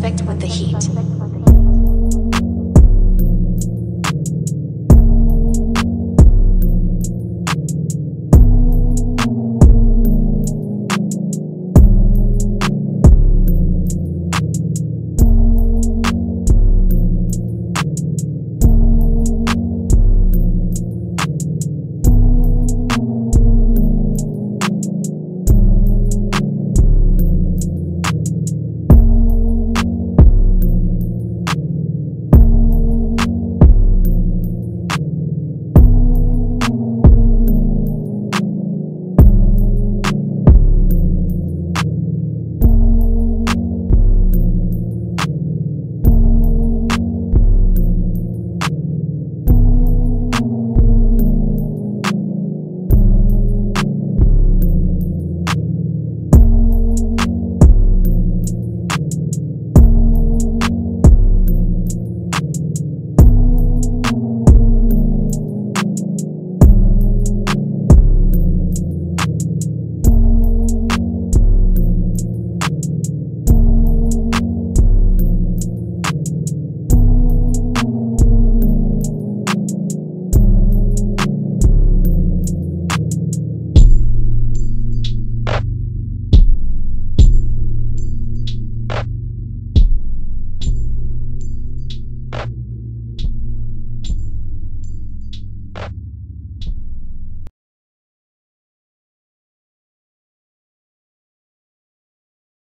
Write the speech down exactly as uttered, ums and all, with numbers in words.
suspect with the heat.